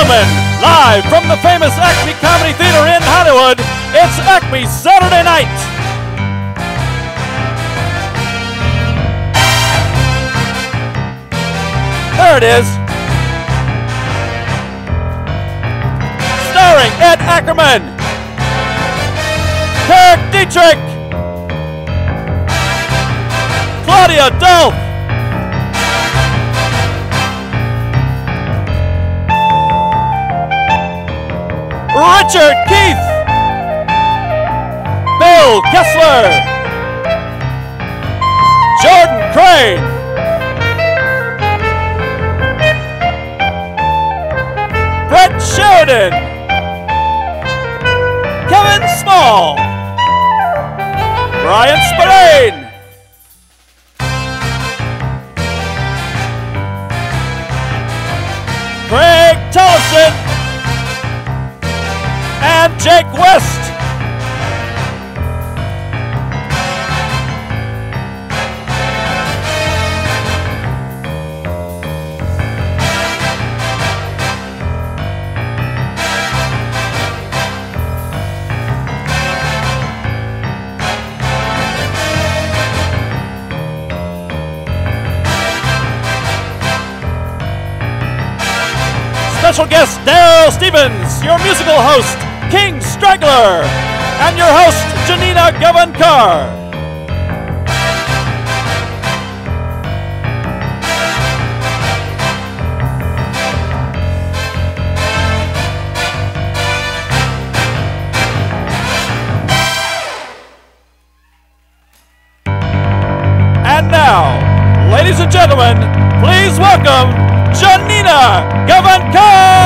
gentlemen, live from the famous Acme Comedy Theater in Hollywood, it's Acme Saturday Night. There it is. Starring Ed Ackerman, Kirk Dietrich, Claudia Dolph, Richard Keith, Bill Kessler, Jordan Crane, Brett Sheridan, Kevin Small, Brian Spillane, Craig Tollifson, and Jake West. Special guest Darryl Stephens, your musical host King Strangler, and your host, Janina Gavankar. And now, ladies and gentlemen, please welcome Janina Gavankar.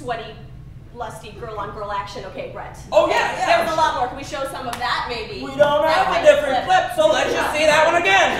sweaty, lusty girl-on-girl action. Okay, Brett. Oh, yeah, yeah. There was a lot more. Can we show some of that, maybe? We don't have a different clip, so let's just see that one again.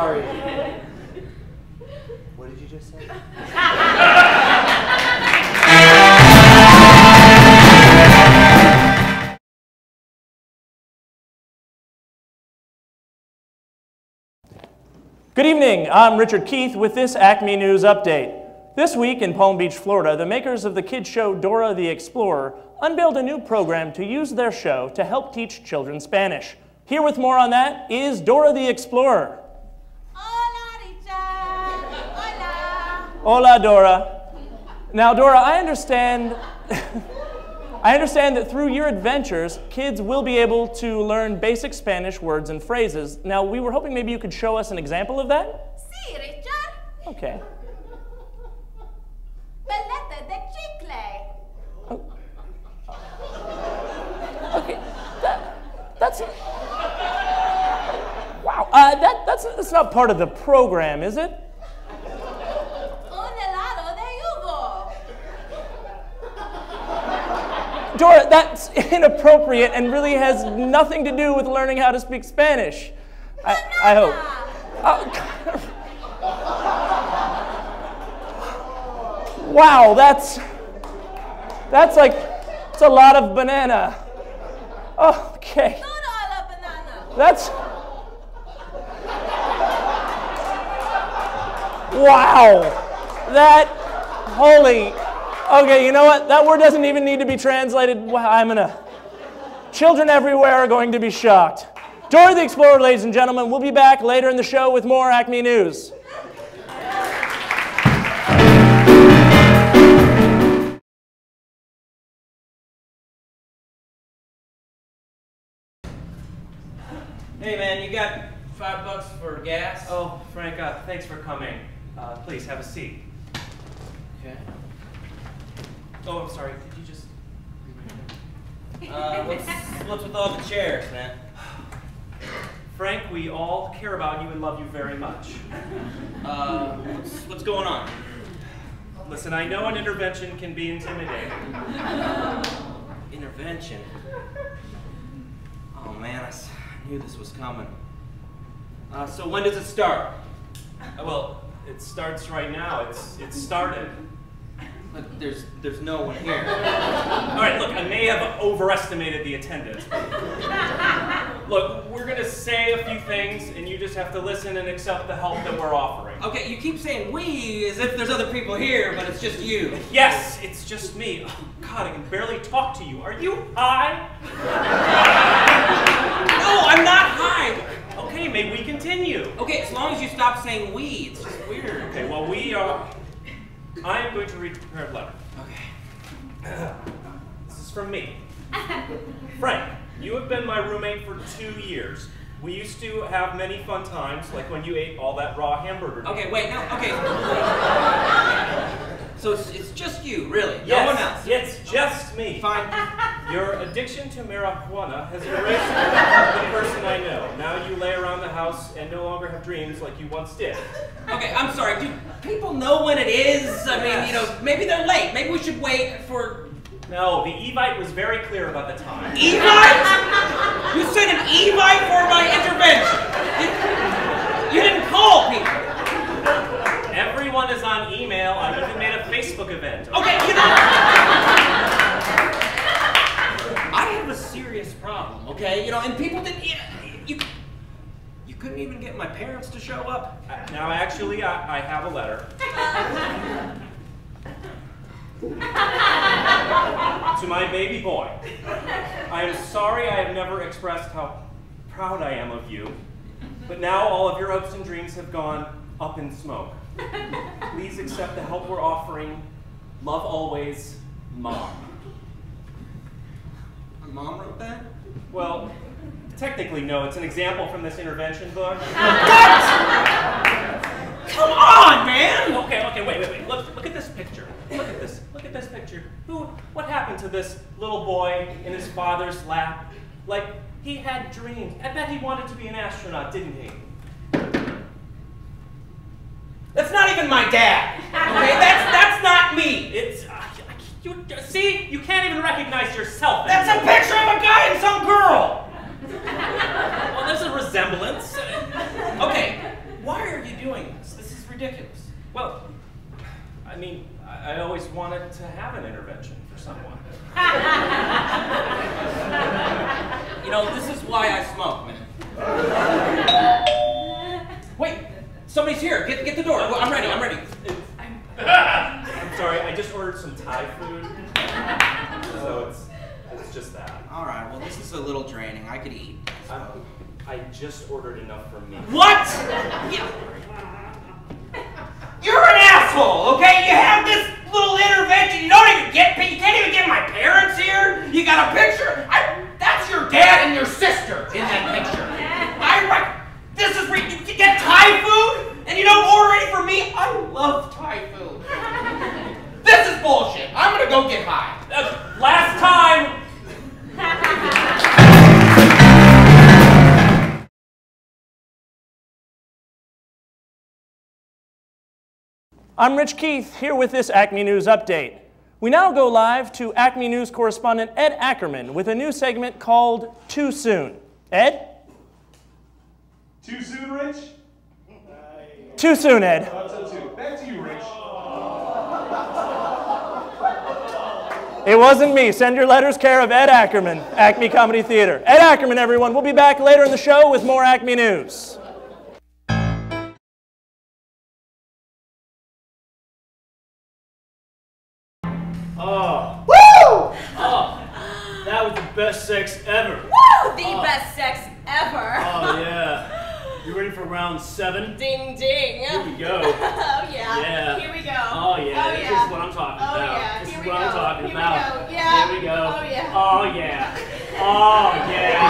sorry. What did you just say? Good evening, I'm Richard Keith with this Acme News Update. This week in Palm Beach, Florida, the makers of the kids' show Dora the Explorer unveiled a new program to use their show to help teach children Spanish. Here with more on that is Dora the Explorer. Hola, Richard. Hola. Hola, Dora. Now, Dora, I understand that through your adventures, kids will be able to learn basic Spanish words and phrases. Now, we were hoping maybe you could show us an example of that? Sí, Richard. Okay. Paleta de chicle. Oh. Okay. That's... Wow. That's not part of the program, is it? Dora, that's inappropriate and really has nothing to do with learning how to speak Spanish. I hope. Oh. Wow, that's like, it's a lot of banana. Oh, okay. Not all of banana. That's, wow, that, holy. Okay, you know what? That word doesn't even need to be translated. Children everywhere are going to be shocked. Dora the Explorer, ladies and gentlemen. We'll be back later in the show with more Acme News. Hey man, you got $5 for gas? Oh, Frank, thanks for coming. Please, have a seat. Okay. Oh, I'm sorry, could you just... what's with all the chairs, man? Frank, we all care about you and love you very much. What's going on? Listen, I know an intervention can be intimidating. Intervention? Oh man, I knew this was coming. So when does it start? Well, it starts right now. It's started. Look, there's no one here. All right, look, I may have overestimated the attendance. Look, we're gonna say a few things, and you just have to listen and accept the help that we're offering. Okay, you keep saying we as if there's other people here, but it's just you. Yes, it's just me. Oh, God, I can barely talk to you. Are you high? No, I'm not high. Okay, maybe we continue. Okay, as long as you stop saying we, it's just weird. Okay, well, we are... I am going to read a prepared letter. Okay. This is from me. Frank, you have been my roommate for 2 years. We used to have many fun times, like when you ate all that raw hamburger. Okay, wait, no, okay. So it's just you, really? Yes, no one else? It's just me. Fine. Your addiction to marijuana has erased the person I know. Now you lay around the house and no longer have dreams like you once did. Okay, I'm sorry. Do people know when it is? I mean, yes. You know, maybe they're late. Maybe we should wait for... No, the Evite was very clear about the time. Evite? You sent an Evite for my intervention. You didn't call people. Everyone is on email. I even made a Facebook event. Okay, you know. I have a serious problem, okay? You know, and people didn't... You couldn't even get my parents to show up. Now, actually, I have a letter. To my baby boy. I am sorry I have never expressed how proud I am of you, but now all of your hopes and dreams have gone up in smoke. Please accept the help we're offering. Love always, Mom. My mom wrote that? Well, technically no. It's an example from this intervention book. What? Come on, man! Okay, wait. Look at this picture. Look at this picture. What happened to this little boy in his father's lap? Like, he had dreams. I bet he wanted to be an astronaut, didn't he? That's not even my dad, okay? That's not me. It's, see, you can't even recognize yourself. That's a picture of a guy and some girl. Well, there's a resemblance. Okay, why ridiculous. Well, I mean, I always wanted to have an intervention for someone. You know, this is why I smoke, man. Wait, somebody's here. Get the door. I'm ready. I'm ready. I'm sorry. I just ordered some Thai food, so it's just that. All right. Well, this is a little draining. I could eat. So. I just ordered enough for me. What? Yeah. You're an asshole, okay? You have this little intervention. You don't even get paid. You can't even get my parents here. You got a picture? That's your dad and your sister in that picture. This is where you get Thai food and you don't order any for me? I love Thai food. This is bullshit. I'm gonna go get high. Last time. I'm Rich Keith, here with this Acme News Update. We now go live to Acme News correspondent Ed Ackerman with a new segment called Too Soon. Ed? Too soon, Rich? Too soon, Ed. Back to you, Rich. It wasn't me. Send your letters care of Ed Ackerman, Acme Comedy Theater. Ed Ackerman, everyone. We'll be back later in the show with more Acme News. Oh. Woo! Oh, that was the best sex ever. Woo! The best sex ever. Oh, yeah. You ready for round 7? Ding, ding. Here we go. Oh, yeah. Here we go. Oh, yeah. Oh, this is what I'm talking about. Yeah. This is what I'm talking about. We go. Yeah. Here we go. Oh, yeah. Oh, yeah. Oh, yeah.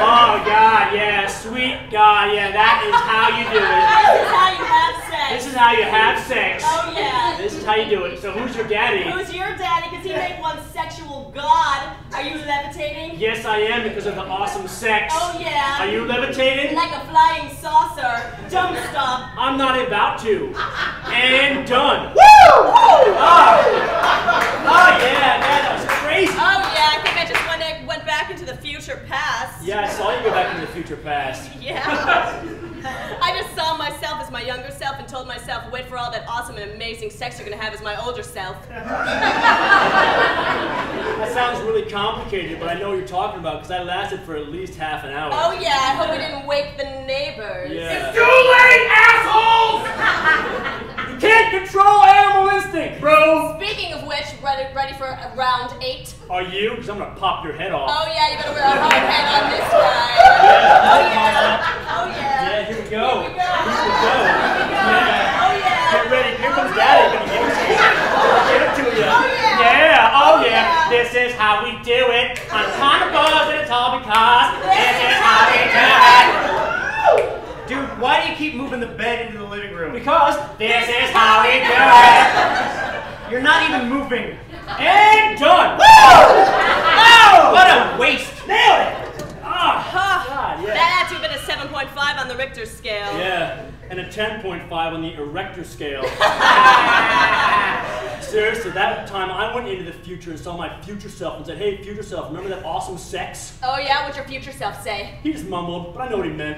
Oh, God, yeah. Sweet God, yeah. That is how you do it. That is how you have sex. This is how you have sex. Oh, yeah. This is how you do it. So who's your daddy? Who's your daddy? Because he made one sexual god. Are you levitating? Yes, I am because of the awesome sex. Oh, yeah. Are you levitating? Like a flying saucer. Don't stop. I'm not about to. And done. Woo! Woo! Oh. Oh, yeah. That was crazy. Oh, yeah. I think I just went back into the future past. Yeah, I saw you go back into the future past. Yeah. I just saw myself as my younger self and told myself, wait for all that awesome and amazing sex you're going to have as my older self. That sounds really complicated, but I know what you're talking about because I lasted for at least half an hour. Oh yeah, I hope we didn't wake the neighbors. Yeah. It's too late, assholes! You can't control animal instinct, bro! Speaking of which, ready for round 8? Are you? Because I'm going to pop your head off. Oh yeah, you're going to wear a hard head on this guy. Yeah, oh yeah, oh yeah. Yeah. Here we go. Here we go. Yeah. Oh yeah. Get ready. Here comes Daddy. Give it to you. Oh yeah. Yeah. Oh yeah. This is how we do it. I'm kind of buzzed and it's all because this is how we do it. Dude, why do you keep moving the bed into the living room? Because this is how we do it. You're not even moving. And done. Woo! Oh, what a waste. Nailed it. Oh, God, yeah. That had to have been a 7.5 on the Richter scale. Yeah, and a 10.5 on the Erector scale. Seriously, that time I went into the future and saw my future self and said, hey, future self, remember that awesome sex? Oh, yeah? What'd your future self say? He just mumbled, but I know what he meant.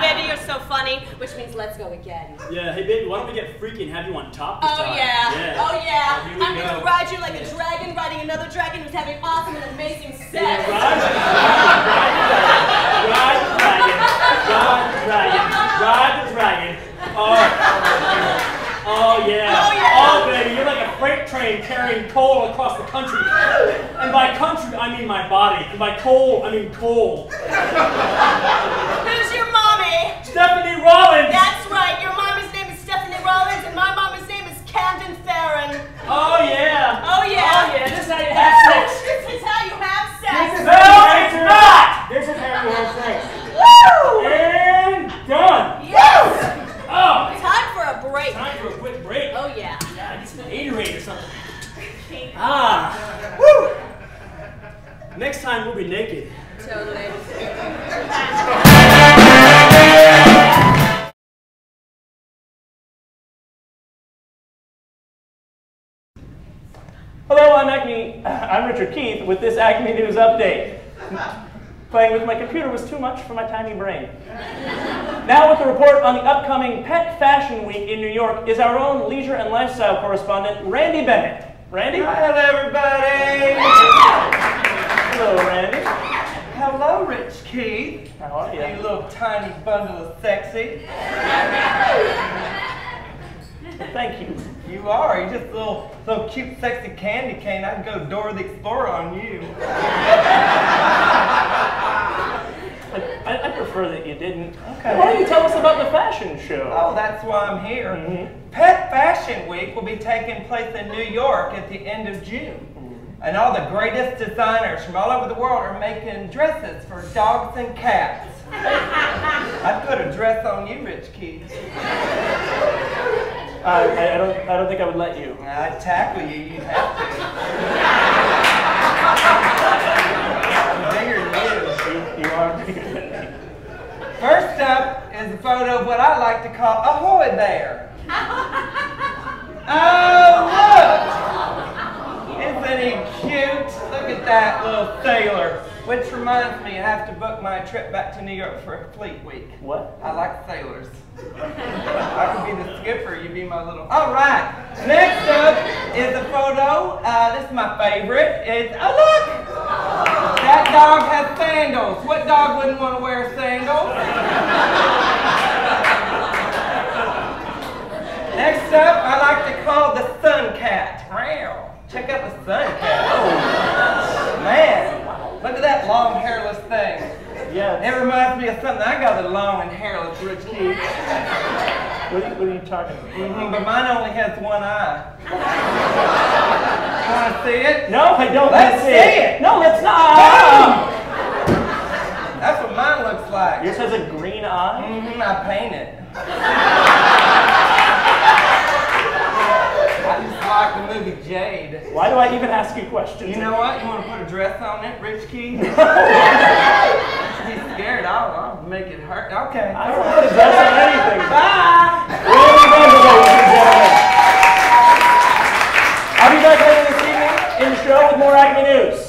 Baby, you're so funny, which means let's go again. Yeah, hey, baby, why don't we get freaky and have you on top this time? Yeah. Oh, yeah. I'm going to ride you like a dragon riding another dragon who's having awesome and amazing sex. Yeah, Ride the dragon. Oh, yeah. Oh, yeah. Oh, baby, you're like a freight train carrying coal across the country. And by country, I mean my body. And by coal, I mean coal. Who's your mommy? Stephanie Rollins. That's right. Your mommy's name is Stephanie Rollins, and my mommy's name is Camden Farron. Oh, yeah. Oh, yeah. Oh, yeah. This is how you have sex. This is how you have sex. No, it's not. This is how you have sex. Woo! And done! Yes! Oh! Time for a break. Time for a quick break. Oh, yeah. Yeah, I need some Gatorade or something. Ah! Woo! Next time we'll be naked. Totally. Hello, I'm Richard Keith with this Acme News Update. Playing with my computer was too much for my tiny brain. Now with a report on the upcoming Pet Fashion Week in New York is our own leisure and lifestyle correspondent, Randy Bennett. Randy? Hello, everybody. Hello, Randy. Hello, Rich Keith. How are you? You little tiny bundle of sexy. Thank you. You are. You're just a little cute, sexy candy cane. I'd go Dora the Explorer on you. I prefer that you didn't. Okay. Why don't you tell us about the fashion show? Oh, that's why I'm here. Mm-hmm. Pet Fashion Week will be taking place in New York at the end of June. Mm-hmm. And all the greatest designers from all over the world are making dresses for dogs and cats. I'd put a dress on you, Rich Keith. I don't think I would let you. I'd tackle you. You'd have to. I'm bigger than you. You are. First up is a photo of what I like to call a hoy bear. Oh, look! Isn't he cute? Look at that little sailor. Which reminds me, I have to book my trip back to New York for Fleet Week. What? I like sailors. I could be the skipper, you'd be my little... All right, next up is a photo. This is my favorite. It's... Oh, look! That dog has sandals. What dog wouldn't want to wear sandals? Next up, I like to call the sun cat. Check out the sun cat. Oh, man. Look at that long, hairless thing. Yes. It reminds me of something I got, a long and hairless Rich Keith. What are you talking about? Mm-hmm, but mine only has one eye. You want to see it? No, I don't want to see it. No, let's not. Boom! That's what mine looks like. Yours has a green eye? Mm-hmm, I paint it. I just like the movie Jade. Why do I even ask you questions? You know what? You want to put a dress on it, Rich Keith? She's scared. I'll make it hurt. Okay. I don't want to put a dress on anything. Bye! We're going to go today, ladies and gentlemen. I'll be back later this evening in the show with more Acme News.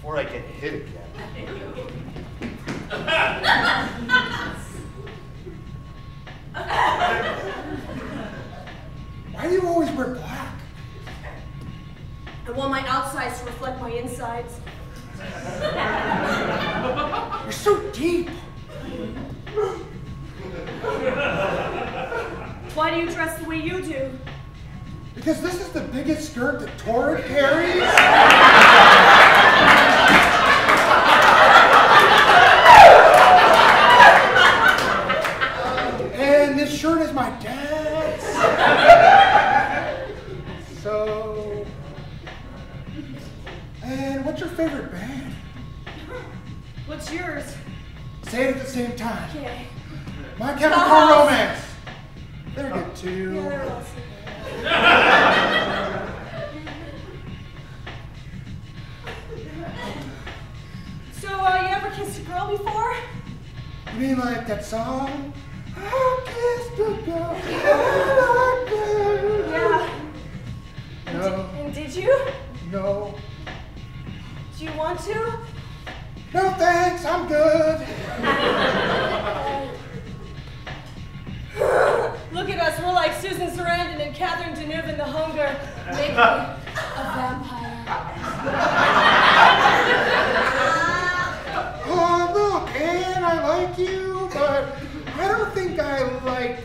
before I get hit again. Why do you always wear black? I want my outsides to reflect my insides. You're so deep. Why do you dress the way you do? Because this is the biggest skirt that Torrid carries. This shirt is my dad's. So, and what's your favorite band? What's yours? Say it at the same time. Okay. My Chemical Romance. They're good too. Yeah, they're awesome. So, you ever kissed a girl before? You mean like that song? I kissed a girl. Yeah. No. And did you? No. Do you want to? No thanks, I'm good. Look at us, we're like Susan Sarandon and Catherine Deneuve in The Hunger. Make me a vampire. Oh look, Anne, I like you, but I don't think I like you.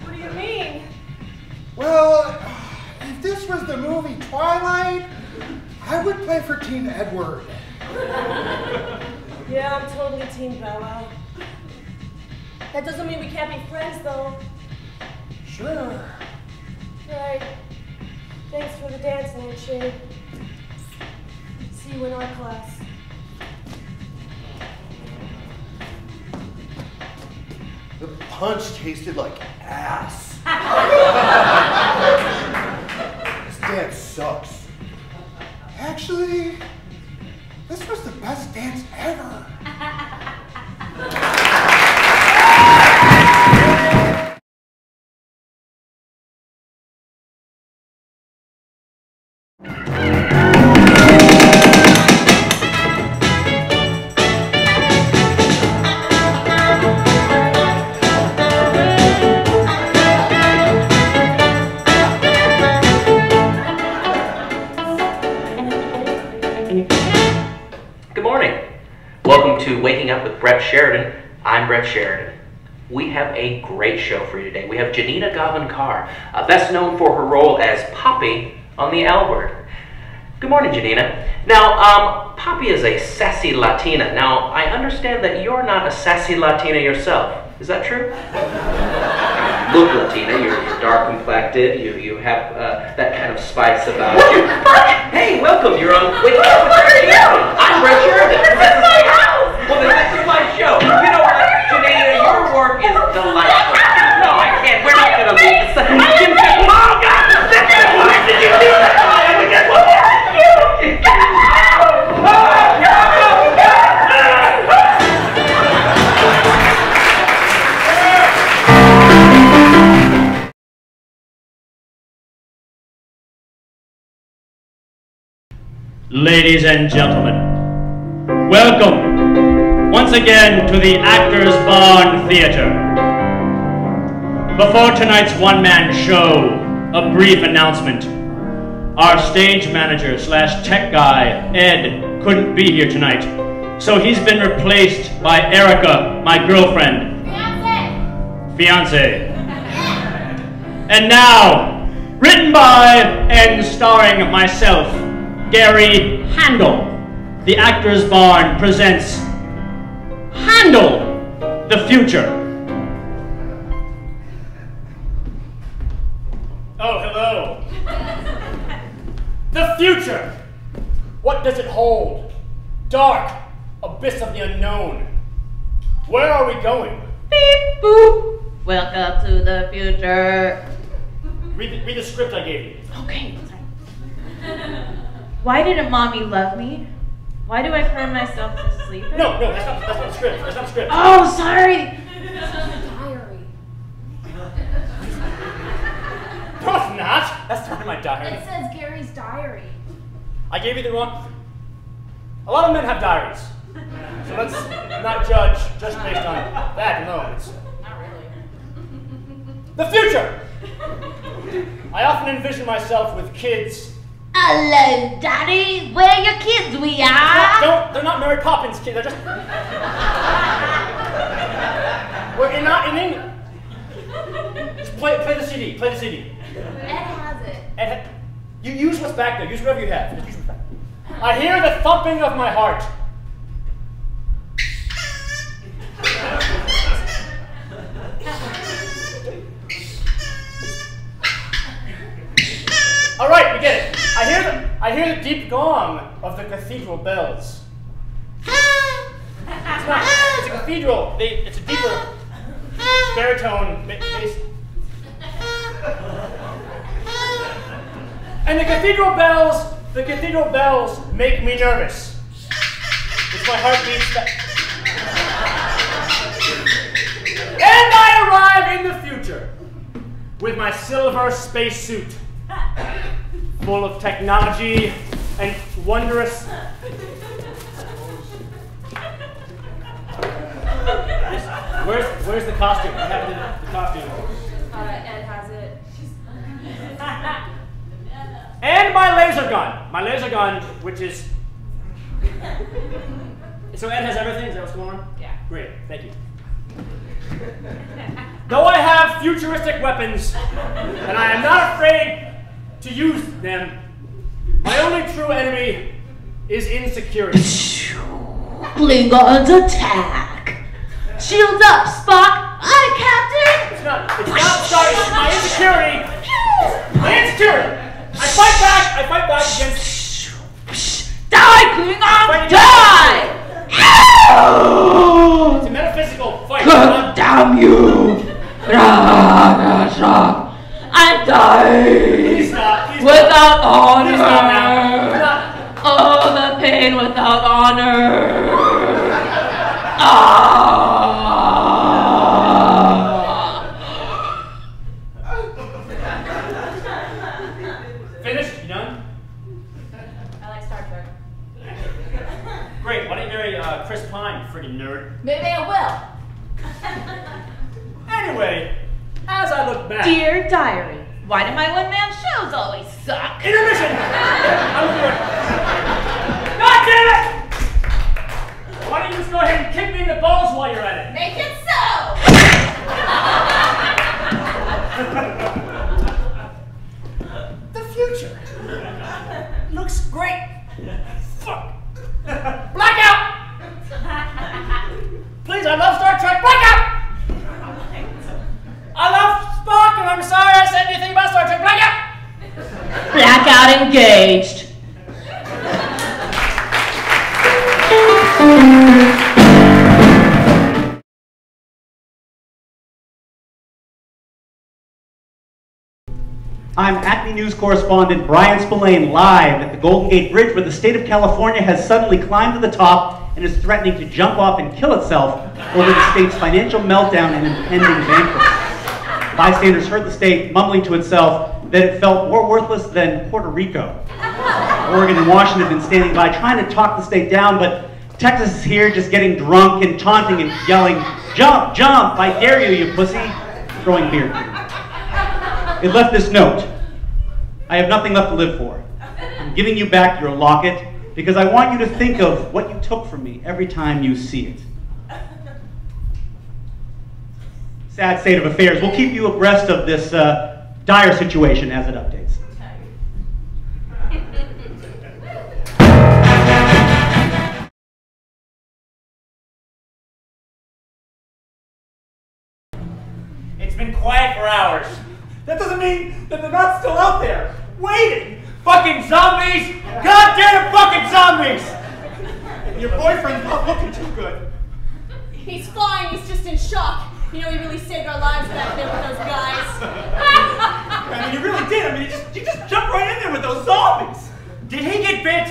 What do you mean? Well, if this was the movie Twilight, I would play for Team Edward. Yeah, I'm totally Team Bella. That doesn't mean we can't be friends, though. Sure. Right. Thanks for the dance, Nightshade. See you in our class. The punch tasted like ass. This dance sucks. Actually, this was the best dance ever. Brett Sheridan. I'm Brett Sheridan. We have a great show for you today. We have Janina Gavankar, best known for her role as Poppy on The L Word. Good morning, Janina. Now, Poppy is a sassy Latina. Now, I understand that you're not a sassy Latina yourself. Is that true? Look, Latina, you're dark-complected. You have that kind of spice about you. Hey, welcome. You're on. Wait, where are you? I'm Brett Sheridan. This is my house. Well, then, show. You know what, Janina, your work is delightful. No, I can't. We're not going to leave this. Mom, God, why did you do that? I would just want you. Get out! Ladies and gentlemen, welcome once again to the Actors Barn Theatre. Before tonight's one-man show, a brief announcement. Our stage manager slash tech guy, Ed, couldn't be here tonight, so he's been replaced by Erica, my girlfriend. Fiancé. And now, written by and starring myself, Gary Handel, the Actors Barn presents Handel, the Future. Oh, hello. The future. What does it hold? Dark abyss of the unknown. Where are we going? Beep, boop. Welcome to the future. Read the script I gave you. Okay. Why didn't mommy love me? Why do I cry myself to sleep? No, that's not the script. That's not the script. Oh, sorry. Diary. No, it's not. That's not in my diary. It says Gary's diary. I gave you the wrong. A lot of men have diaries. So let's not judge just based on that. No, it's not really. The future! I often envision myself with kids. Hello, Daddy. Where your kids we are? They're not Mary Poppins kids. They're just... We're not in England. Just play the CD. Play the CD. Ed has it. Ed, you use what's back there. Use whatever you have. Just use what's back. I hear the thumping of my heart. All right, we get it. I hear the deep gong of the cathedral bells. It's a cathedral. It's a deeper baritone bass. And the cathedral bells make me nervous. It's my heart beats that. And I arrive in the future with my silver spacesuit, full of technology and wondrous. Where's the costume? What happened to the costume? Ed has it. And my laser gun. My laser gun, which is. So Ed has everything? Is that what's going on? Yeah. Great. Thank you. Though I have futuristic weapons, and I am not afraid to use them, my only true enemy is insecurity. Klingons attack! Shields up, Spock! Aye, Captain! It's not sorry, it's my insecurity! I fight back against... Die, Klingon! Die! It's a metaphysical fight. God damn you! I die! Without honor! Oh, the pain without honor! Ah. Finished? You done? I like Star Trek. Great, why don't you marry Chris Pine, friggin' nerd? Maybe I will! Anyway, as I look back... Dear Diary, why do my one-man shows always suck? Intermission! God damn it! Why don't you just go ahead and kick me in the balls while you're at it? Make it so! The future looks great. Fuck. Blackout! Please, I love Star Trek. Blackout! I love Spock, and I'm sorry I said anything about Star Trek. Blackout! Blackout engaged. I'm Acme News correspondent Brian Spillane, live at the Golden Gate Bridge, where the state of California has suddenly climbed to the top and is threatening to jump off and kill itself over the state's financial meltdown and impending bankruptcy. Bystanders heard the state mumbling to itself that it felt more worthless than Puerto Rico. Oregon and Washington have been standing by trying to talk the state down, but Texas is here just getting drunk and taunting and yelling, "Jump, jump, I dare you, you pussy," throwing beer. It left this note. I have nothing left to live for. I'm giving you back your locket because I want you to think of what you took from me every time you see it. Sad state of affairs. We'll keep you abreast of this dire situation as it updates. It's been quiet for hours. That doesn't mean that they're not still out there, waiting. Fucking zombies! Goddamn fucking zombies! Your boyfriend's not looking too good. He's fine, he's just in shock. You know, you really saved our lives back there with those guys. I mean, you really did. I mean, you just jumped right in there with those zombies. Did he get bit? Can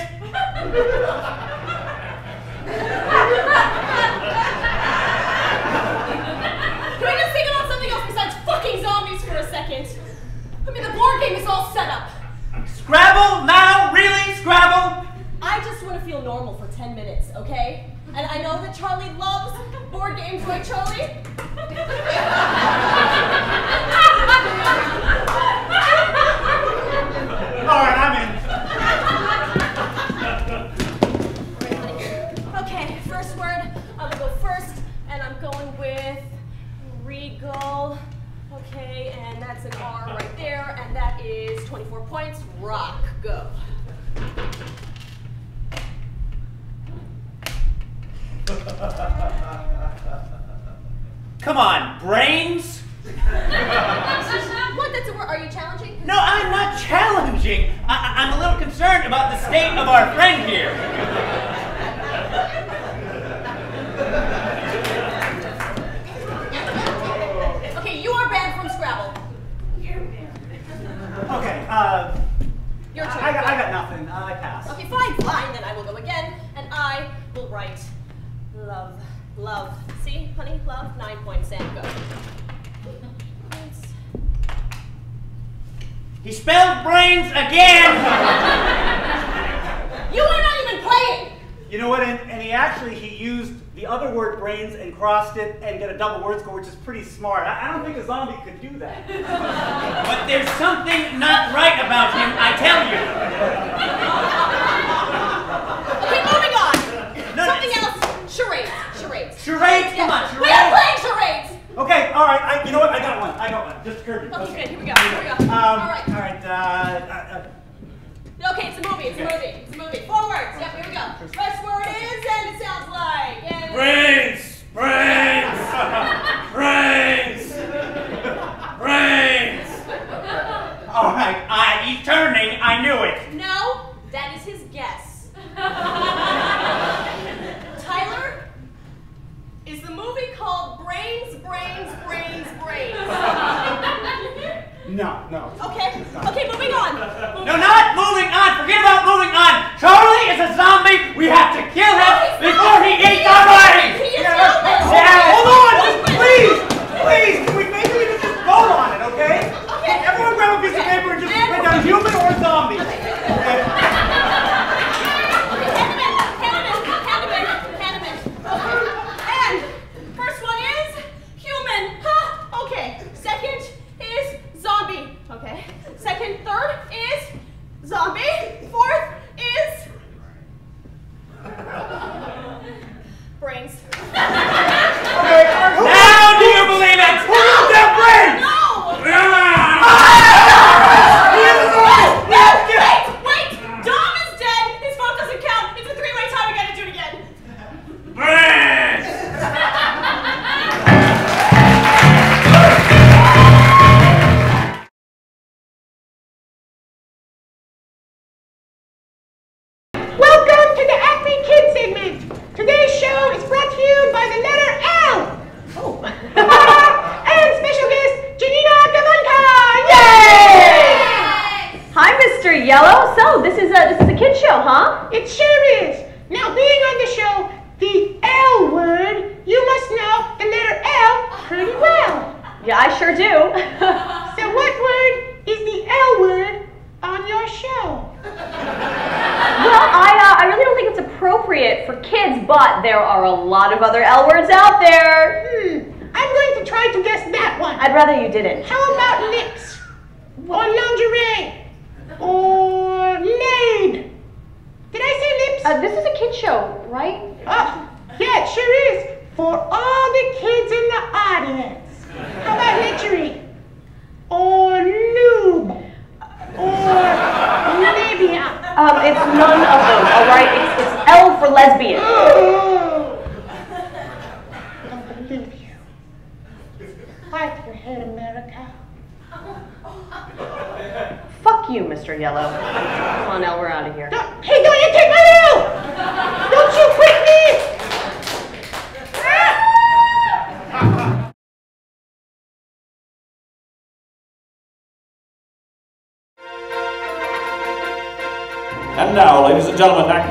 we just think about something else besides fucking zombies for a second? I mean, the board game is all set up. Scrabble now? Really? Scrabble? 10 minutes, okay? And I know that Charlie loves board games, right, Charlie? All right, I'm in. Regal, okay, and that's an R right there, and that is 24 points. Rock, go. Come on, brains. What? That's a word. Are you challenging? No, I'm not challenging. I'm a little concerned about the state of our friend here. Okay, your turn. I got nothing. I pass. Okay, fine, fine. Then I will go again, and I will write love, love. See, honey, love, 9 points, and go. He spelled brains again! You are not even playing! You know what, and he used the other word brains and crossed it and got a double word score, which is pretty smart. I don't think a zombie could do that. But there's something not right about him, I tell you. Okay, moving on. No, something else. Charades. Charades. Charades? Yeah. Come on, charades. We are playing charades. Okay, all right. You know what? I got one. Just occurred to me. Okay, good. Here we go. All right. All right. Okay, it's a movie, it's a movie. Forwards, yep, here we go. First word is, and it sounds like, and... Brains! Brains! Brains! Brains! All right, turning, I knew it. No, that is his guess. Tyler, is the movie called Brains, Brains, Brains, Brains? No, no. Okay, okay, moving on. No, not moving on. Forget about moving on. Charlie is a zombie. We have to kill him before he eats our bodies. Hold on, please, please. Can we maybe even just vote on it, okay? Okay. Everyone grab a piece of paper and just write down human or zombie.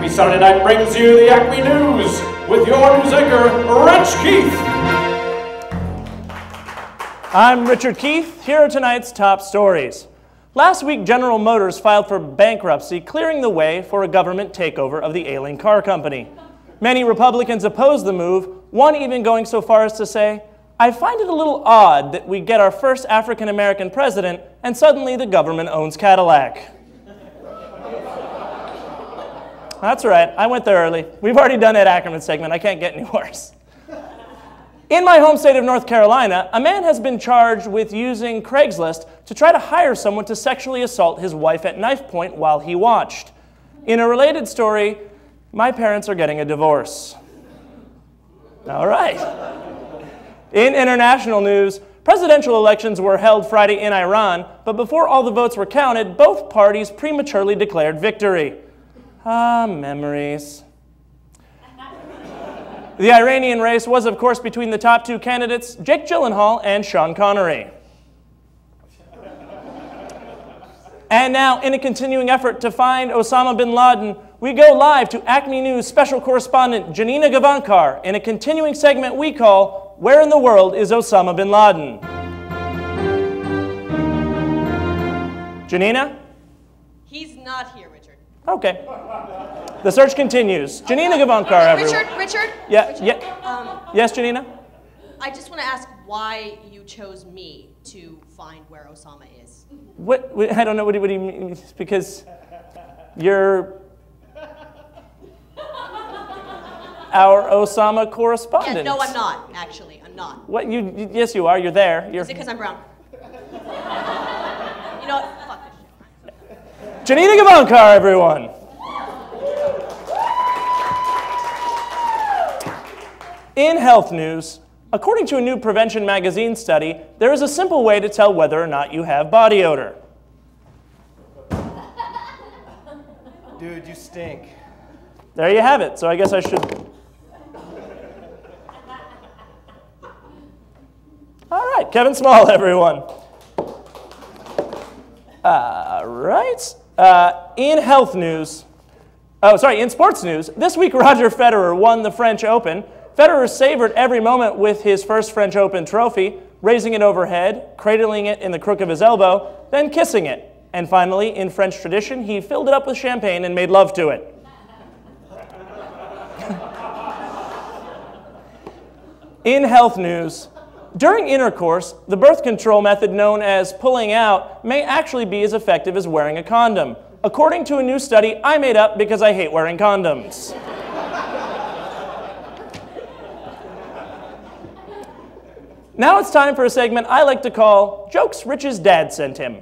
Saturday night brings you the Acme News with your news anchor, Rich Keith. I'm Richard Keith. Here are tonight's top stories. Last week, General Motors filed for bankruptcy, clearing the way for a government takeover of the ailing car company. Many Republicans opposed the move, one even going so far as to say, "I find it a little odd that we get our first African-American president and suddenly the government owns Cadillac." That's right, I went there early. We've already done Ed Ackerman's segment, I can't get any worse. In my home state of North Carolina, a man has been charged with using Craigslist to try to hire someone to sexually assault his wife at knife point while he watched. In a related story, my parents are getting a divorce. All right. In international news, presidential elections were held Friday in Iran, but before all the votes were counted, both parties prematurely declared victory. Ah, memories. The Iranian race was, of course, between the top two candidates, Jake Gyllenhaal and Sean Connery. And now, in a continuing effort to find Osama bin Laden, we go live to Acme News special correspondent Janina Gavankar in a continuing segment we call, Where in the World is Osama bin Laden? Janina? He's not here, Richard. Okay. The search continues. Janina Gavankar, everyone. Richard? Yeah, Richard? Yeah. Yes, Janina? I just want to ask why you chose me to find where Osama is. What? I don't know. What do you mean? Because you're our Osama correspondent. Yeah, no, I'm not, actually. I'm not. What? You? Yes, you are. You're there. You're... Is it because I'm brown? You know what? Fuck this shit. Janina Gavankar, everyone. In health news, according to a new Prevention magazine study, there is a simple way to tell whether or not you have body odor. Dude, you stink. There you have it. So I guess I should... All right, Kevin Small, everyone. All right. In health news... Oh, sorry, in sports news, this week Roger Federer won the French Open. Federer savored every moment with his first French Open trophy, raising it overhead, cradling it in the crook of his elbow, then kissing it. And finally, in French tradition, he filled it up with champagne and made love to it. In health news, during intercourse, the birth control method known as pulling out may actually be as effective as wearing a condom, according to a new study I made up because I hate wearing condoms. Now it's time for a segment I like to call Jokes Rich's Dad Sent Him.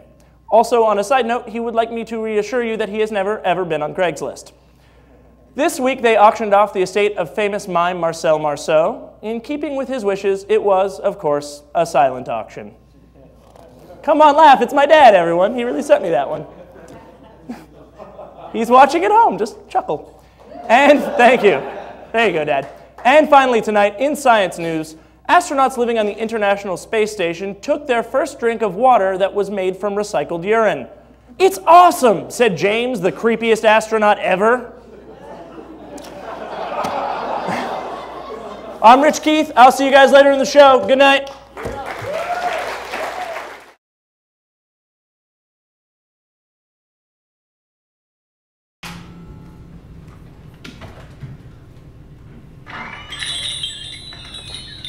Also, on a side note, he would like me to reassure you that he has never, ever been on Craigslist. This week, they auctioned off the estate of famous mime Marcel Marceau. In keeping with his wishes, it was, of course, a silent auction. Come on, laugh. It's my dad, everyone. He really sent me that one. He's watching at home. Just chuckle. And thank you. There you go, Dad. And finally tonight, in science news, astronauts living on the International Space Station took their first drink of water that was made from recycled urine. "It's awesome," said James, the creepiest astronaut ever. I'm Rich Keith. I'll see you guys later in the show. Good night.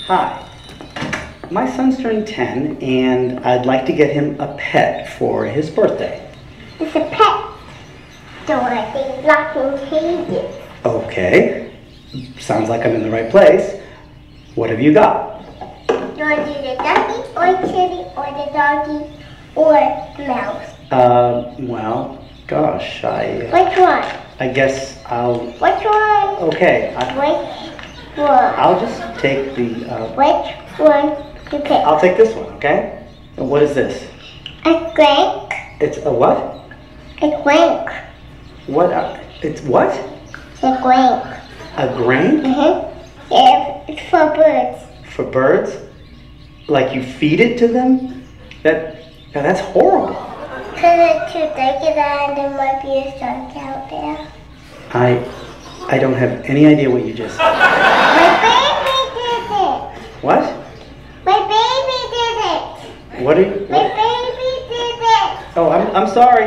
Hi, my son's turned 10 and I'd like to get him a pet for his birthday. It's a pet. Dorothy Locking Cages. Okay, sounds like I'm in the right place. What have you got? Dorothy the ducky or kitty or the doggy or mouse? Well, gosh, Which one? I guess I'll... Which one? Okay, Which one? I'll just... Take the... Which one you pick? I'll take this one, okay? And what is this? A squank. It's a what? A squank. What? It's what? A squank. A grain? Mm-hmm. Yeah, it's for birds. For birds? Like you feed it to them? Now that's horrible. Because it's too thick and there might be a shark out there. I don't have any idea what you just said. What? My baby did it! What? My baby did it! Oh, I'm sorry.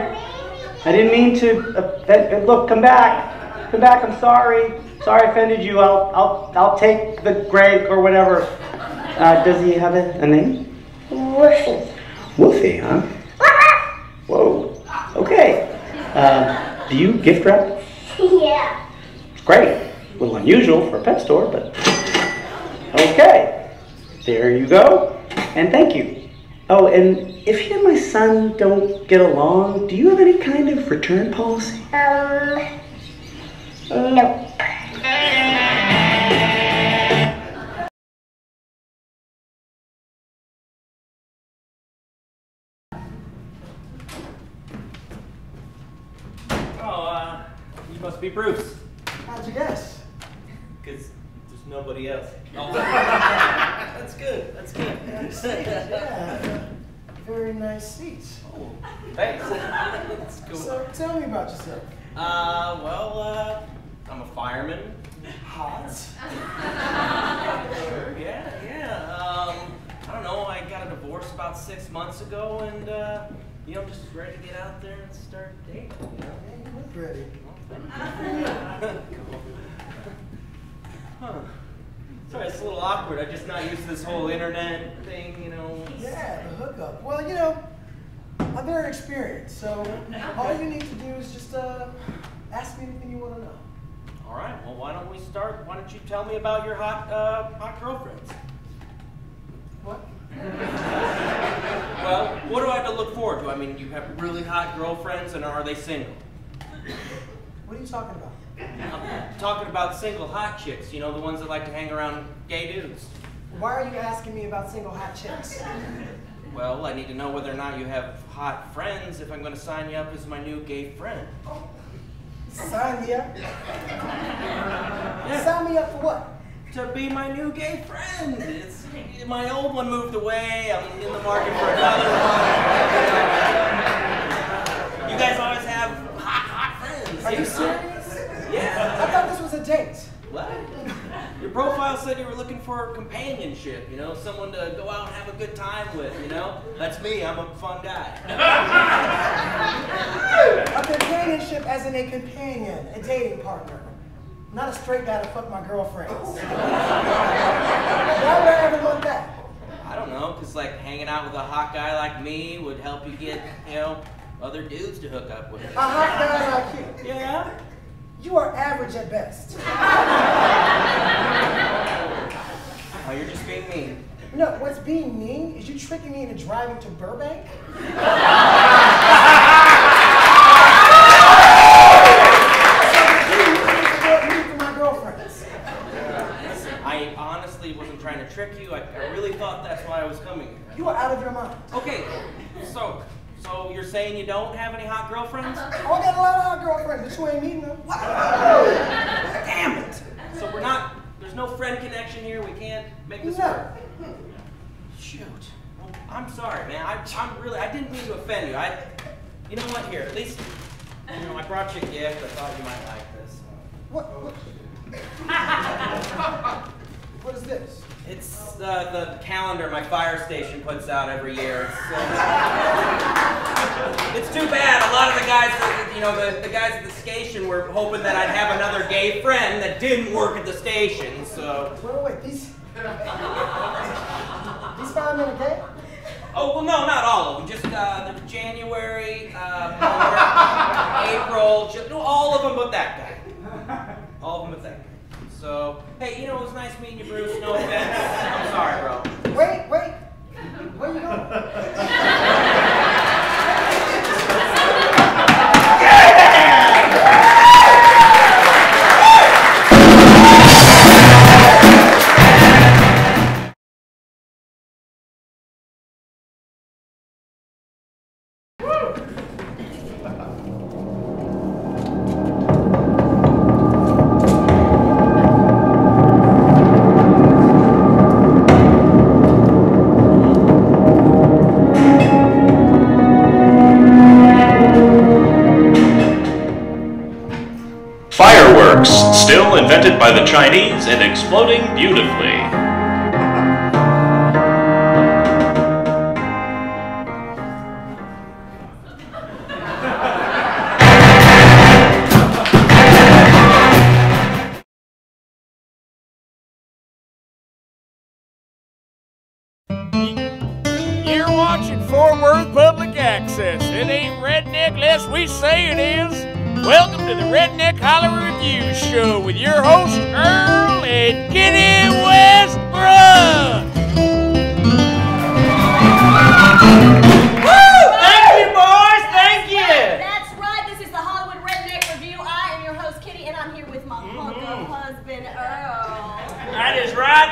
I didn't mean to. Look, come back. Come back. I'm sorry. Sorry I offended you. I'll take the Greg or whatever. Does he have a name? Woofy. Woofy, huh? Whoa. Okay. Do you gift wrap? Yeah. Great. A little unusual for a pet store, but okay. There you go. And thank you. Oh, and if you and my son don't get along, do you have any kind of return policy? Nope. You must be Bruce. How'd you guess? Because there's nobody else. Oh. That's good. That's good. Yeah. Very nice seats. Oh, thanks. That's cool. So tell me about yourself. Well, I'm a fireman. Hot. Sure, yeah. I don't know. I got a divorce about 6 months ago, and I'm just ready to get out there and start dating. Yeah, you look ready. Cool. Huh. Sorry, it's a little awkward. I'm just not used to this whole internet thing, Yeah, the hookup. Well, I'm very experienced, so all you need to do is just ask me anything you want to know. All right. Well, why don't we start? Why don't you tell me about your hot girlfriends? What? Well, what do I have to look forward to? I mean, you have really hot girlfriends, and are they single? What are you talking about? I'm talking about single hot chicks, the ones that like to hang around gay dudes. Why are you asking me about single hot chicks? Well, I need to know whether or not you have hot friends if I'm going to sign you up as my new gay friend. Oh. Sign you up? Yeah. Sign me up for what? To be my new gay friend. It's, my old one moved away. I'm in the market for another one. You guys always have hot friends. Are you serious? Yeah. I thought this was a date. What? Your profile said you were looking for companionship, someone to go out and have a good time with, That's me, I'm a fun guy. A companionship as in a companion, a dating partner. Not a straight guy to fuck my girlfriends. Why would I ever want that? I don't know, because hanging out with a hot guy like me would help you get, other dudes to hook up with. A hot guy like you? Yeah. You are average at best. Oh, you're just being mean. No, what's being mean is you tricking me into driving to Burbank. So my girlfriends. I honestly wasn't trying to trick you. I really thought that's why I was coming here. You are out of your mind. Okay, So you're saying you don't have any hot girlfriends? Oh, I got a lot of hot girlfriends, but you ain't meeting them. Wow. Damn it! So we're not, there's no friend connection here, we can't make this work. Shoot. Well, I'm sorry, man. I didn't mean to offend you. You know what, here, at least, I brought you a gift. I thought you might like this. What? What is this? It's the calendar my fire station puts out every year. It's too bad. A lot of the guys, the guys at the station were hoping that I'd have another gay friend that didn't work at the station, so... Wait, these 5 men are gay? Oh, well, no, not all of them. Just January, April, all of them but that guy. All of them but that guy. So, hey, it was nice meeting you, Bruce. No offense. I'm sorry, bro. Wait. Where you going? Still invented by the Chinese and exploding beautifully. access. It ain't redneck unless we say it is. Welcome to the Redneck Holler Review Show with your host, Earl and Kitty Westbrook.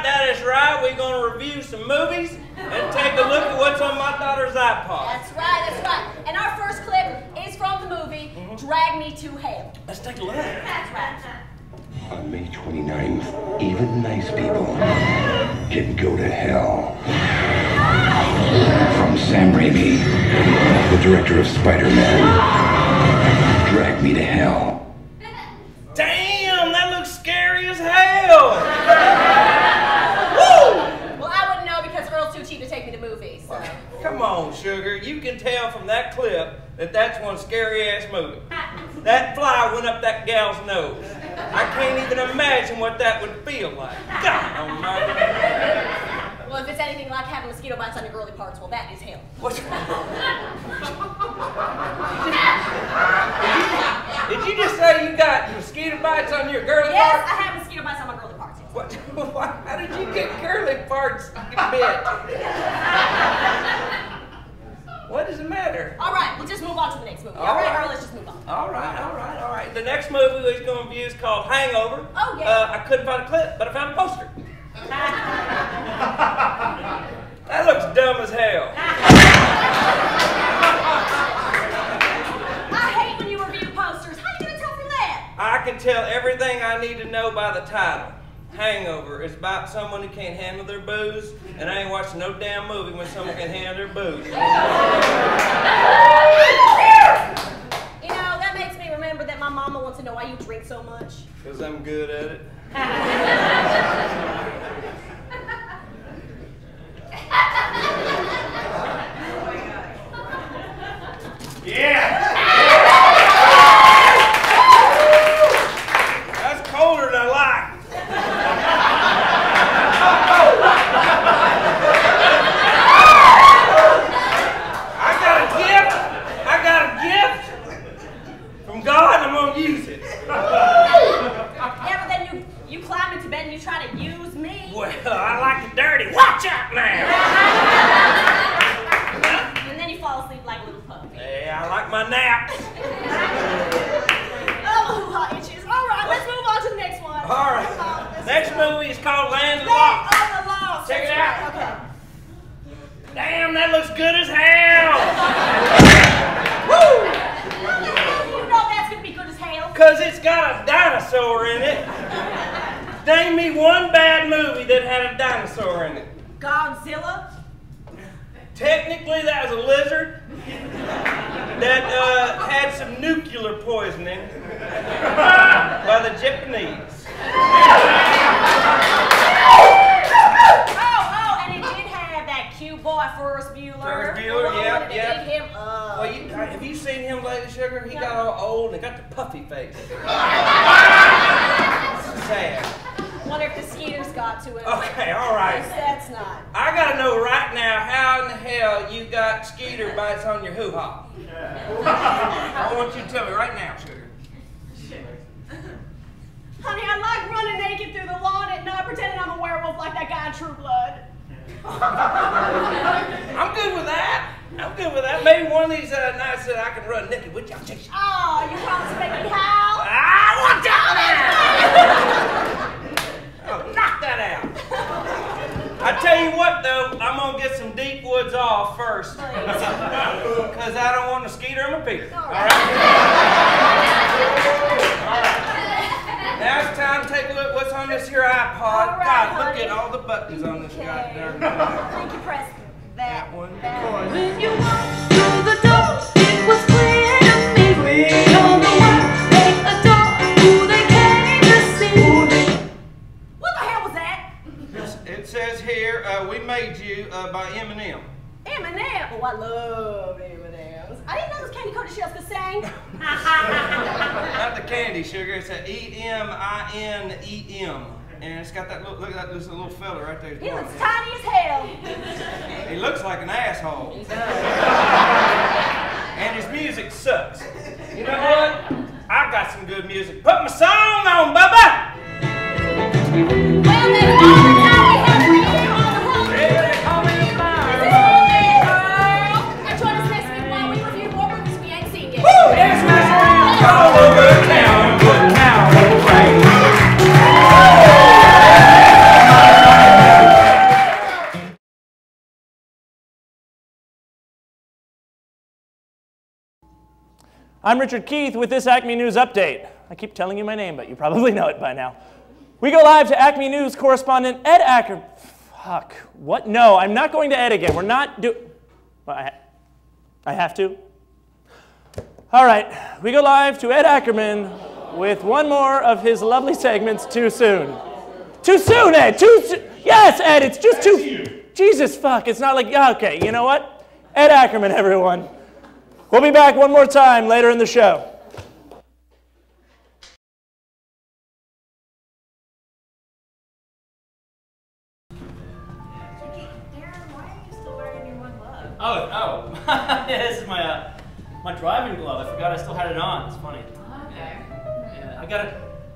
That is right. We're going to review some movies and take a look at what's on my daughter's iPod. That's right, that's right. And our first clip is from the movie Drag Me to Hell. Let's take a look. That's right. On May 29th, even nice people can go to hell. From Sam Raimi, the director of Spider-Man, Drag Me to Hell. Damn, that looks scary as hell. So. Come on, sugar. You can tell from that clip that that's one scary-ass movie. That fly went up that gal's nose. I can't even imagine what that would feel like. God almighty. Well, if it's anything like having mosquito bites on your girly parts, well, that is hell. What's wrong? Did you just say you got mosquito bites on your girly parts? Yes, I have mosquito bites on my girly parts. What? Why? How did you get curly parts, you bitch? What does it matter? All right, we'll just move on to the next movie. All right, let's just move on. All right. The next movie we're going to review is called Hangover. Oh, yeah. I couldn't find a clip, but I found a poster. That looks dumb as hell. I hate when you review posters. How are you going to tell from that? I can tell everything I need to know by the title. Hangover is about someone who can't handle their booze, and I ain't watching no damn movie when someone can handle their booze. You know, that makes me remember that my mama wants to know why you drink so much. Because I'm good at it. Yeah! He looks tiny as hell. He looks like an asshole. and his music sucks. You know what? I got some good music. Put my song on, Bubba! Well, then, I'm Richard Keith with this Acme News Update. I keep telling you my name, but you probably know it by now. We go live to Acme News correspondent Ed Ackerman. Fuck, what? No, I'm not going to Ed again. We're not I have to? All right, we go live to Ed Ackerman with one more of his lovely segments, Too Soon. Too soon, Ed, too soon. Yes, Ed, it's just too, Jesus fuck, it's not like, okay, you know what? Ed Ackerman, everyone. We'll be back one more time later in the show. Darren, why are you still wearing your one glove? Oh. This is my driving glove. I forgot I still had it on. It's funny. Okay. Yeah.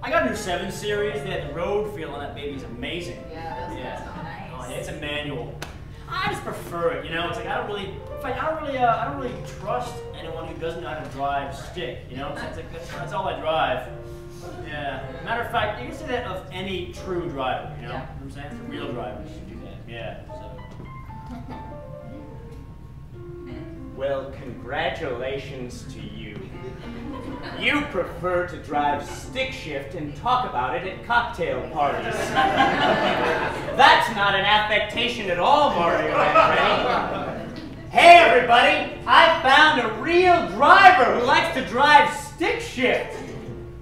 I got a new 7 Series. They had the road feel on that baby. It's amazing. Yeah, that's so nice. Oh, yeah, it's a manual. I just prefer it, you know. It's like I don't really trust anyone who doesn't know how to drive stick, you know. It's like that's all I drive. Yeah. Matter of fact, you can say that of any true driver, you know. Yeah. What I'm saying, it's real drivers who do that. Yeah. So. Well, congratulations to you. You prefer to drive stick shift and talk about it at cocktail parties. That's not an affectation at all, Mario. Hey, everybody! I found a real driver who likes to drive stick shift.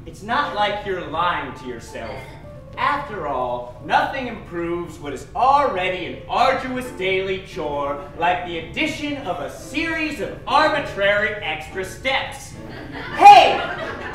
It's not like you're lying to yourself. After all, nothing improves what is already an arduous daily chore like the addition of a series of arbitrary extra steps. Hey,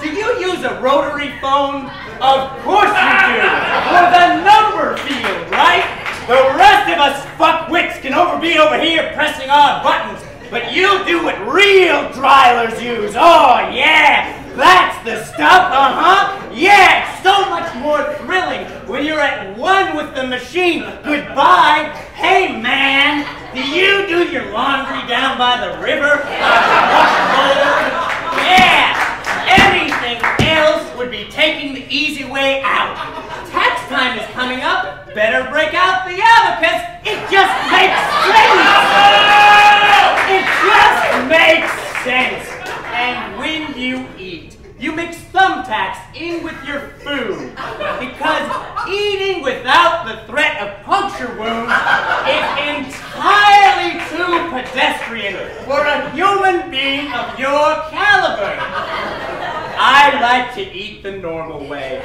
do you use a rotary phone? Of course you do, for the number field, right? The rest of us fuckwits can be over here pressing odd buttons, but you do what real drillers use. Oh, yeah! That's the stuff, uh-huh. Yeah, it's so much more thrilling when you're at one with the machine. Goodbye. Hey, man, do you do your laundry down by the river? Yeah, anything else would be taking the easy way out. Tax time is coming up. Better break out the abacus. It just makes sense. It just makes sense. And when you eat, you mix thumbtacks in with your food, because eating without the threat of puncture wounds is entirely too pedestrian for a human being of your caliber. I like to eat the normal way,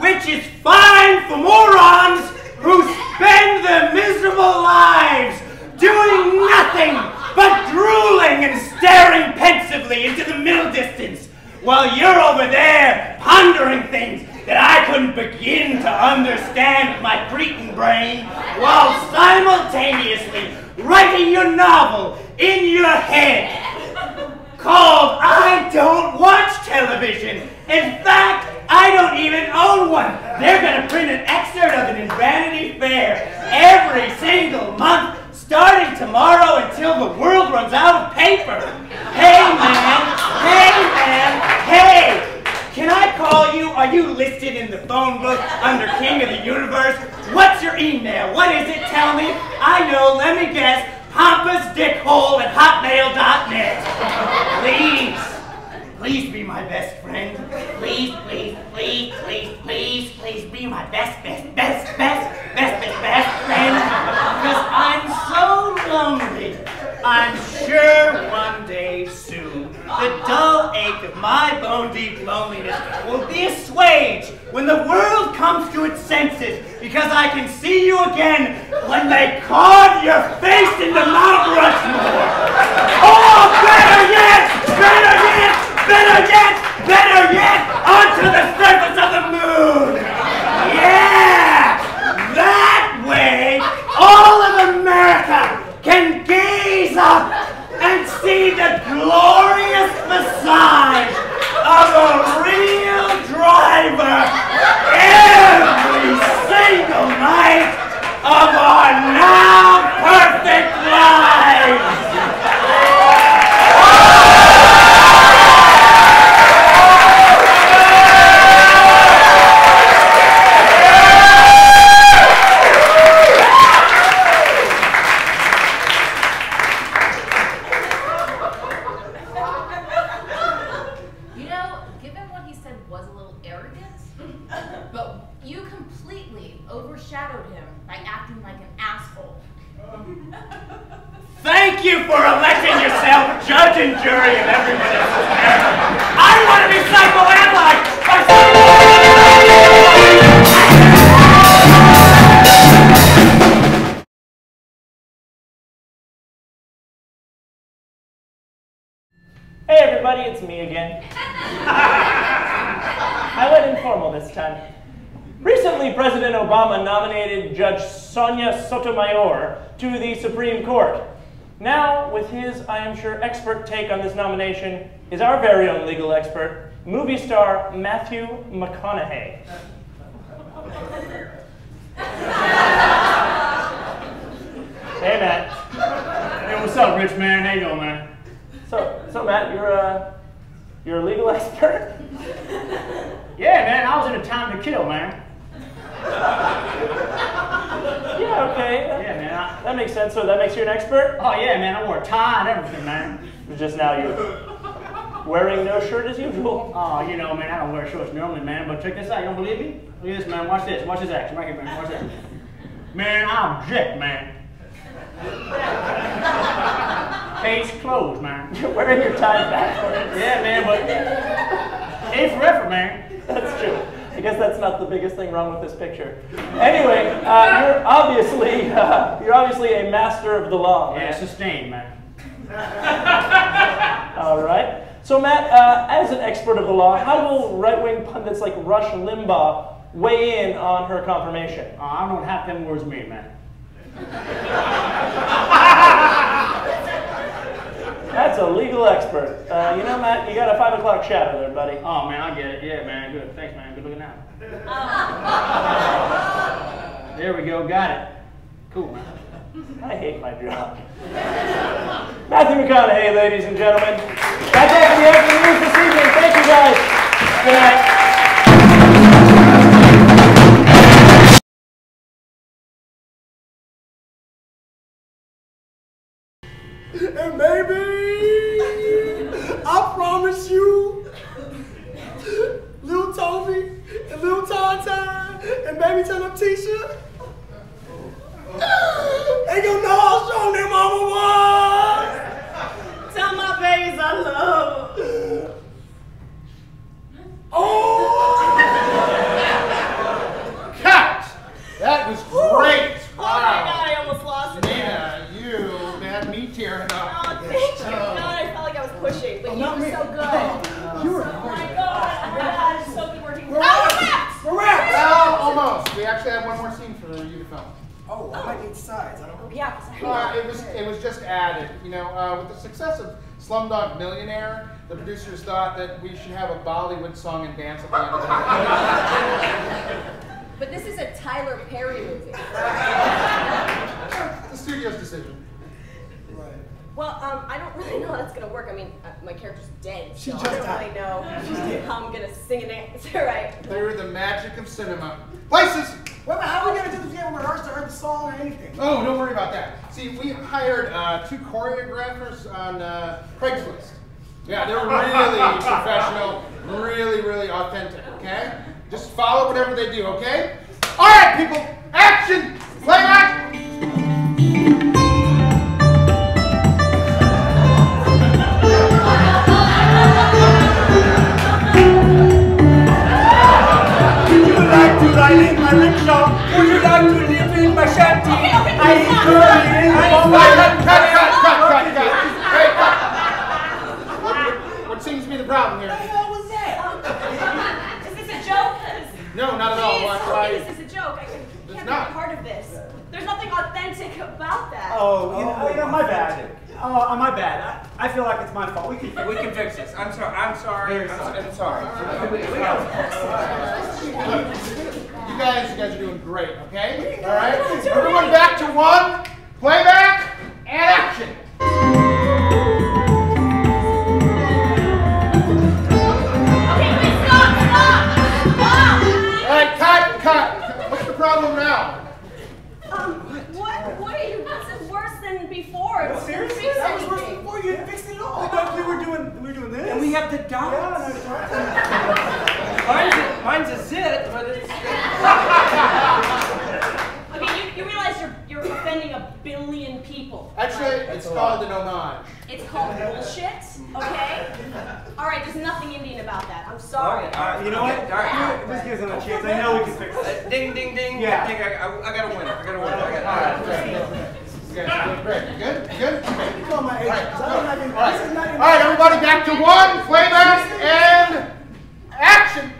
which is fine for morons who spend their miserable lives doing nothing but drooling and staring pensively into the middle distance, while you're over there pondering things that I couldn't begin to understand with my Cretan brain, while simultaneously writing your novel in your head called I Don't Watch Television. In fact, I don't even own one. They're gonna print an excerpt of it in Vanity Fair every single month, starting tomorrow until the world runs out of paper. Hey, man. Hey, man. Hey. Can I call you? Are you listed in the phone book under King of the Universe? What's your email? What is it? Tell me. I know. Let me guess. PampasDickhole@hotmail.net. Please. Please be my best friend. Please, please, please, please, please, please be my best friend. Because I'm so lonely. I'm sure one day soon the dull ache of my bone-deep loneliness will be assuaged when the world comes to its senses, because I can see you again when they carve your face into Mount Rushmore. Oh, better yet! Better yet! Better yet! Better yet! Onto the surface of the moon! Yeah! That way, all of America can gaze up and see the glory overshadowed him by acting like an asshole. Thank you for electing yourself judge and jury of everyone else's character. I want to be psychoanalyzed by someone. Hey everybody, it's me again. I went informal this time. Recently, President Obama nominated Judge Sonia Sotomayor to the Supreme Court. Now, with his, I am sure, expert take on this nomination is our very own legal expert, movie star Matthew McConaughey. Hey, Matt. Hey, what's up, Rich, man? How you doing, man? So Matt, you're a legal expert? Yeah, man, I was in a time to kill, man. Yeah, okay. Yeah, man. That makes sense. So that makes you an expert? Oh, yeah, man. I wore a tie and everything, man. Just now you're wearing no shirt as usual. Oh, you know, man, I don't wear shorts normally, man. But check this out. You don't believe me? Look at this, man. Watch this. Watch this action. Right here, man. Watch this. Man, I object, man. Case closed, man. You're wearing your tie backwards. Yeah, man, but ain't forever, man. That's true. I guess that's not the biggest thing wrong with this picture. Anyway, you're obviously a master of the law. Yeah, sustained, man. All right. So, Matt, as an expert of the law, how will right-wing pundits like Rush Limbaugh weigh in on her confirmation? I don't have them words, me, man. That's a legal expert. You know, Matt, you got a 5 o'clock shadow there, buddy. Oh, man, I get it. Yeah, man, good. Thanks, man. Good looking out. There we go. Got it. Cool, man. I hate my job. Matthew McConaughey, ladies and gentlemen. That's all for the Acme News this evening. Thank you, guys. Good night. And baby, I promise you, Lil Toby and Lil Tonton and baby turn up Tisha, they gonna know how strong their mama was. Tell my babies I love them. Oh! Cut! That was great. Wow. Oh my God, I almost lost it. Yeah, you had me tearing up. Pushing, but you were so good. You were so good. Oh my God, it's so good working. We're wrapped. Almost. We actually have one more scene for you to film. Oh, I might need sides. I don't know. Yeah. It was just added. You know, with the success of Slumdog Millionaire, the producers thought that we should have a Bollywood song and dance at the end of the movie. But this is a Tyler Perry movie. The studio's decision. Right. Well, I don't really know how that's going to work. I mean, my character's dead, so I don't really know how I'm going to sing and dance. All right. They're the magic of cinema. Places! Well, how are we going to do this? We haven't rehearsed or heard the song or anything. Oh, don't worry about that. See, we hired two choreographers on Craigslist. Yeah, they're really professional, really authentic, okay? Just follow whatever they do, okay? All right, people, action! Play action! I live my rickshaw. Would you like to live in my shanty? I live in my cut. What seems to be the problem here? What the hell was that? Is this a joke? No, not at all. Please, this is a joke. I can't be part of this. There's nothing authentic about that. Oh, you know, my bad. Oh, my bad. I feel like it's my fault. We can fix this. I'm sorry. You guys are doing great, okay? All right? Everyone back to one, playback, and action. Okay, please stop! All right, cut. What's the problem now? What are you? What's worse than before? Well, seriously, that was worse than before. You didn't fix it at all. Like we were doing this. And we have the dots. Yeah, mine's a zit, but it's. called an homage. It's called bullshit, okay? All right, there's nothing Indian about that. I'm sorry. All right. You know what? All right. This gives them a chance. I know we can fix it. Ding, ding, ding. Yeah. I got a winner. All right. Good. Good. All right, everybody, back to one, flavors, and action.